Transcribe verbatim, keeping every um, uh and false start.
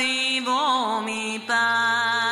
Vivo mi paz.